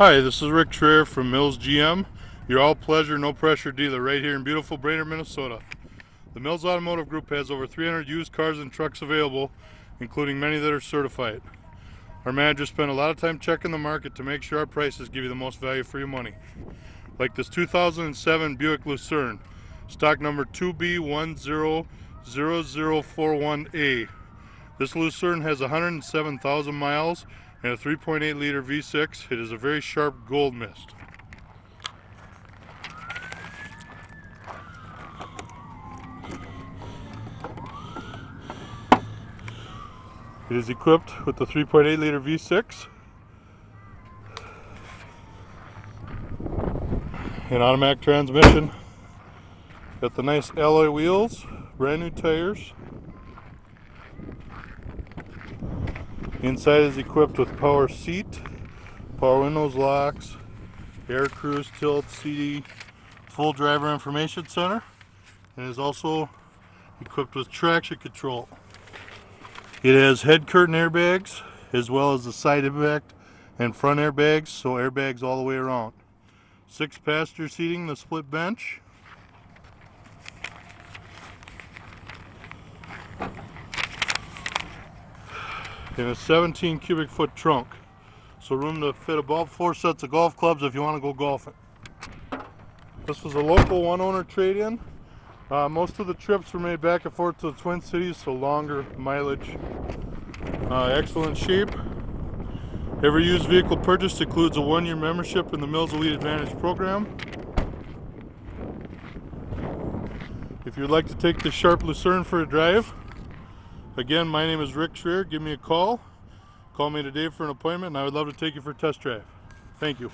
Hi, this is Rick Trier from Mills GM, your all pleasure, no pressure dealer right here in beautiful Brainerd, Minnesota. The Mills Automotive Group has over 300 used cars and trucks available, including many that are certified. Our managers spend a lot of time checking the market to make sure our prices give you the most value for your money. Like this 2007 Buick Lucerne, stock number 2B100041A. This Lucerne has 107,000 miles and a 3.8 liter V6. It is a very sharp gold mist. It is equipped with the 3.8 liter V6 and automatic transmission. Got the nice alloy wheels, brand new tires. Inside is equipped with power seat, power windows, locks, air cruise, tilt, CD, full driver information center, and is also equipped with traction control. It has head curtain airbags as well as the side impact and front airbags, so airbags all the way around. 6 passenger seating, the split bench. And a 17 cubic foot trunk, so room to fit about 4 sets of golf clubs if you want to go golfing. This was a local one owner trade-in. Most of the trips were made back and forth to the Twin Cities, so longer mileage. Excellent shape. Every used vehicle purchased includes a 1-year membership in the Mills Elite Advantage program. If you'd like to take the sharp Lucerne for a drive, again, my name is Rick Trier. Give me a call. Call me today for an appointment, and I would love to take you for a test drive. Thank you.